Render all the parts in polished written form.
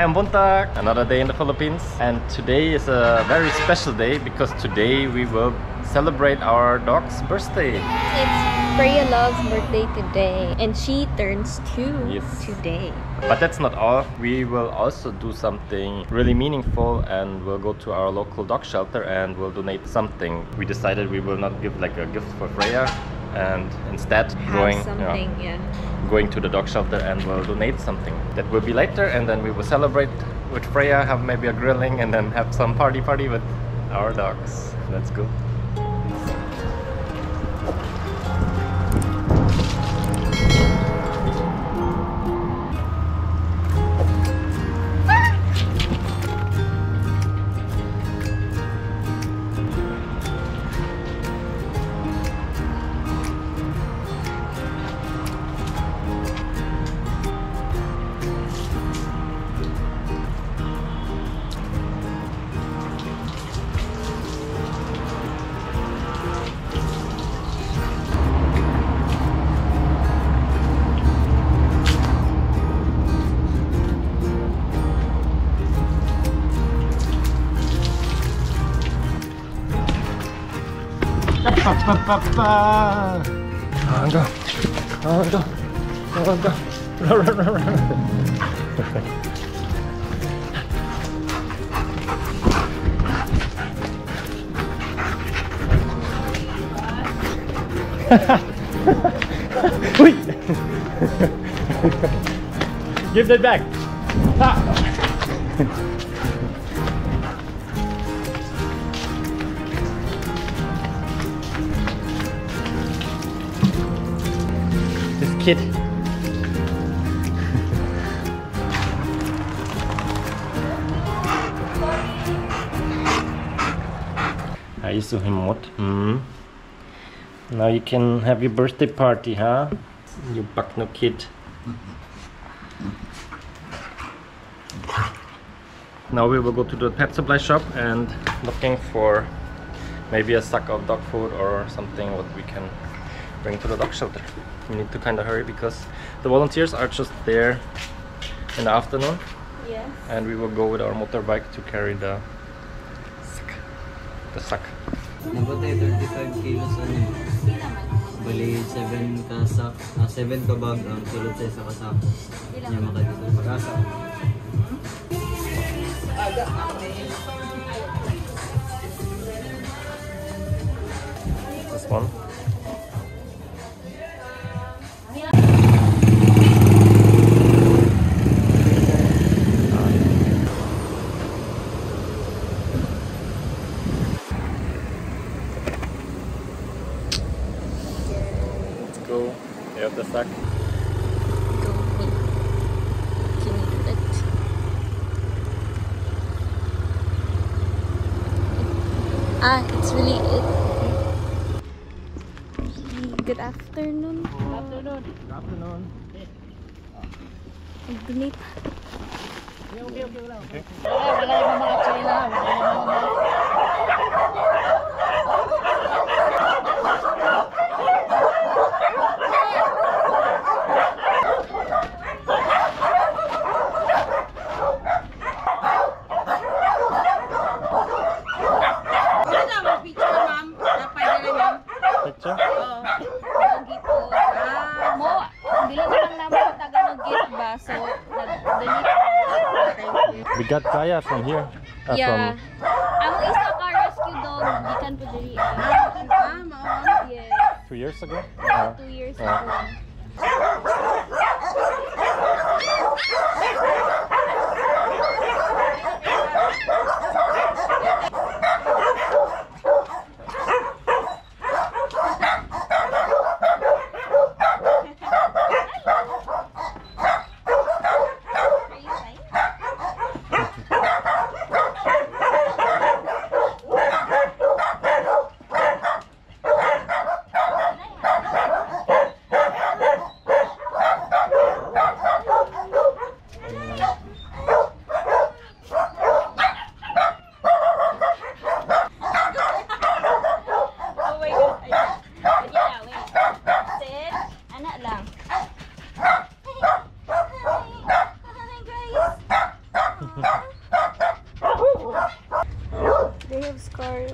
I am Bontag, another day in the Philippines, and today is a very special day because today we will celebrate our dog's birthday. It's Freya Love's birthday today and she turns 2 today. But that's not all. We will also do something really meaningful and we'll go to our local dog shelter and we'll donate something. We decided we will not give like a gift for Freya and instead going to the dog shelter and we'll donate something. That will be later and then we will celebrate with Freya, have maybe a grilling and then have some party with our dogs. Let's go. Go, run. Give that back. Ah. Kid. Are you so remote? Now you can have your birthday party, huh? You buckno kid. Now we will go to the pet supply shop and looking for maybe a sack of dog food or something what we can bring to the dog shelter. We need to kind of hurry because the volunteers are just there in the afternoon. Yes. And we will go with our motorbike to carry the sack. Nabatay 35 kilos ano. Bali 7 ka sack, 7 ka bag ang sulod sa isa ka sack. Niya makadito pag-asa. Aga this one. You have the sack. Go me. Can you do it? It's really it. Good afternoon. Good afternoon. Good afternoon. We got Gaia from here. Yeah. Ang isa ka rescue dog gikan po diri. 2 years ago? 2 years ago. they have scars.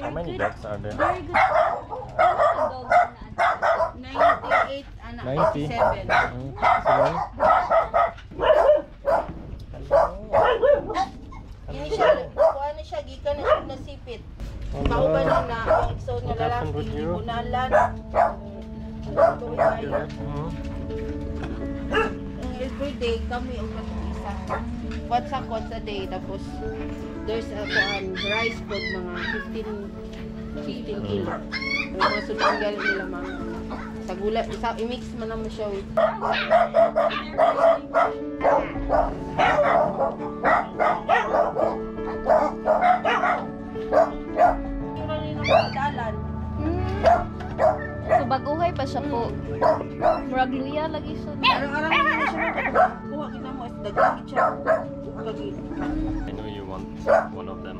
How many dogs are there? Very good. 98 and 97. Every day kami isa. What's a day? Tapos there's a rice pot mga 15 kilo. Mga sutanggal nila mga sa gulay. Isa i-mix mo na siya with. So baguhay pa siya po. Murag luya lagi siya. Araw-araw na siya kuha kita mo as dagdag siya. I know you want one of them.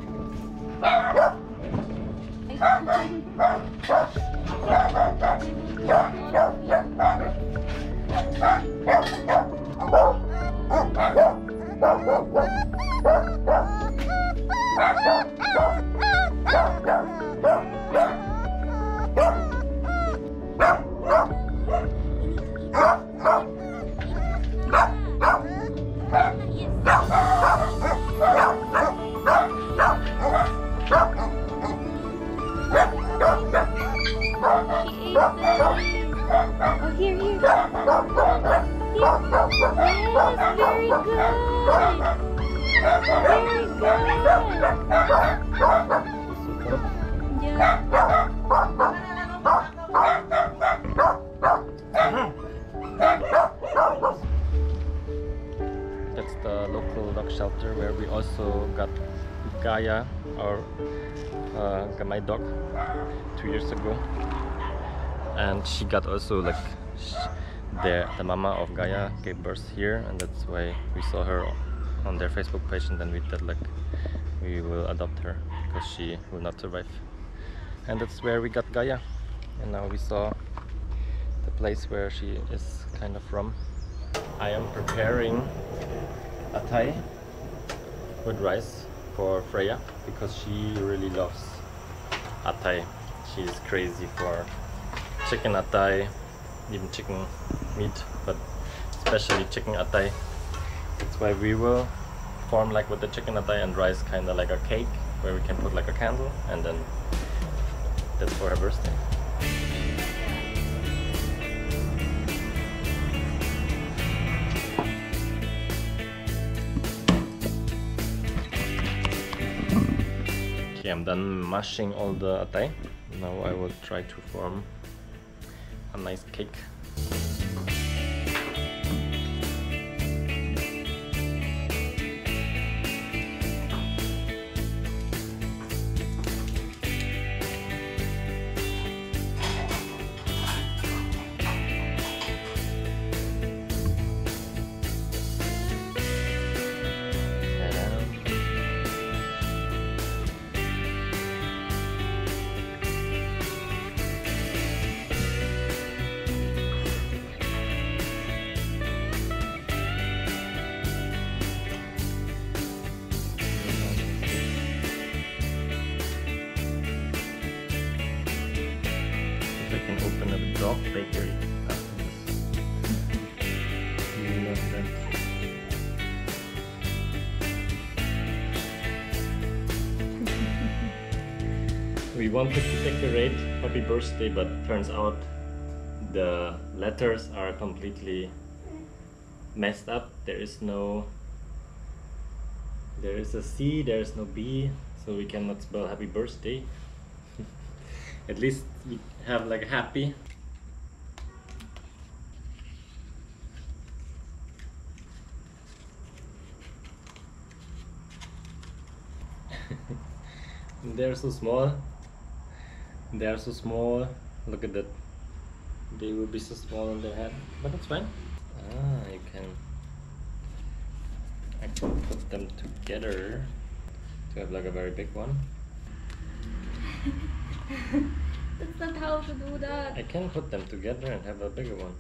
That's the local dog shelter where we also got Gaia, our my dog, 2 years ago, and she got also like the mama of Gaia gave birth here, and that's why we saw her on their Facebook page, and then we thought like we will adopt her because she will not survive. And that's where we got Gaia, and now we saw the place where she is kind of from. I am preparing a Thai with rice for Freya because she really loves Thai. She is crazy for chicken Thai, even chicken meat, but especially chicken Thai. That's why we will form like with the chicken Thai and rice kind of like a cake where we can put like a candle, and then that's for her birthday. Okay, I'm done mashing all the Thai. Now I will try to form a nice cake. Dog bakery. You love them. We wanted to decorate happy birthday, but turns out the letters are completely messed up. There is a C, there is no B, so we cannot spell happy birthday. At least we have like happy. They're so small. They're so small. Look at that. They will be so small on their head, but it's fine. Ah, I can put them together to have like a very big one. That's not how to do that. I can put them together and have a bigger one.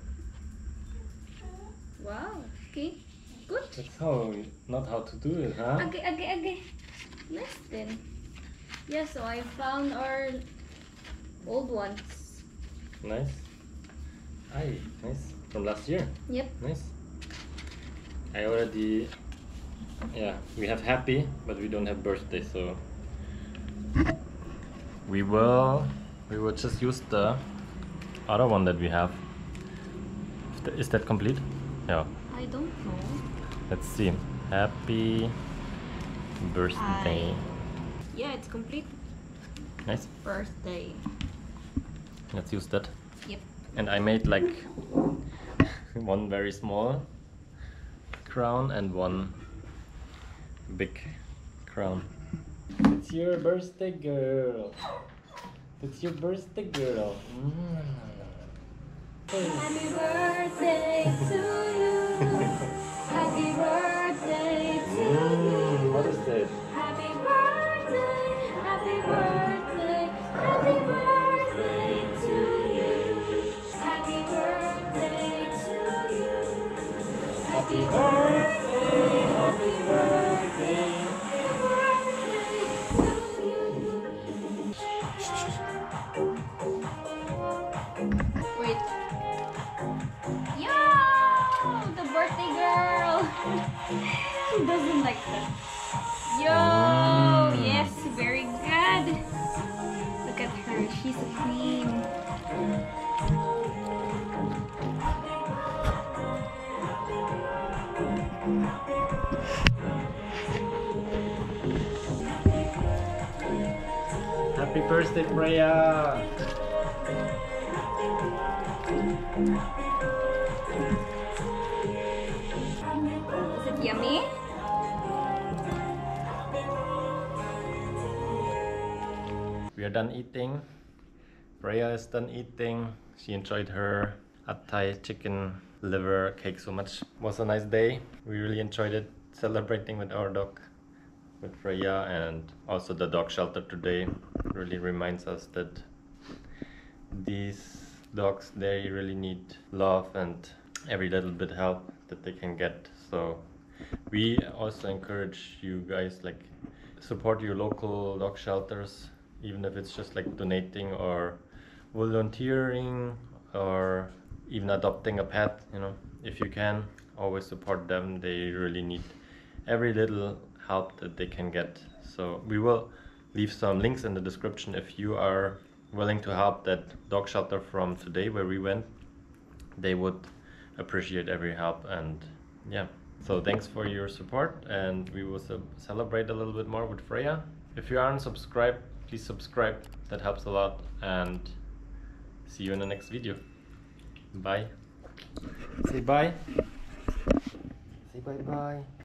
Wow. Okay. Gut. So, not how to do it, huh? Okay. Listen. Yeah, so I found our old ones. Nice. Aye, nice. From last year? Yep. Nice. I already... Yeah, we have happy, but we don't have birthday, so... We will just use the other one that we have. Is that complete? Yeah. I don't know. Let's see. Happy birthday. Yeah, it's complete. Nice. Birthday. Let's use that. Yep. And I made like one very small crown and one big crown. It's your birthday, girl. It's your birthday, girl. Happy birthday to you. Happy birthday to you. What is this? Happy birthday. Happy birthday. Happy birthday to you. Happy birthday to you. Happy birthday. Happy birthday. Doesn't like that. Yo, yes, very good. Look at her, she's a queen. Happy birthday, Freya. Is it yummy? We are done eating. Freya is done eating. She enjoyed her pad thai chicken liver cake so much. It was a nice day. We really enjoyed it, celebrating with our dog, with Freya, and also the dog shelter today really reminds us that these dogs, they really need love and every little bit help that they can get. So we also encourage you guys, like, support your local dog shelters. Even if it's just like donating or volunteering or even adopting a pet, you know, if you can, always support them. They really need every little help that they can get. So we will leave some links in the description if you are willing to help that dog shelter from today where we went. They would appreciate every help. And yeah, so thanks for your support, and we will celebrate a little bit more with Freya. If you aren't subscribed, please subscribe, that helps a lot, and see you in the next video. Bye. Say bye. Say bye bye.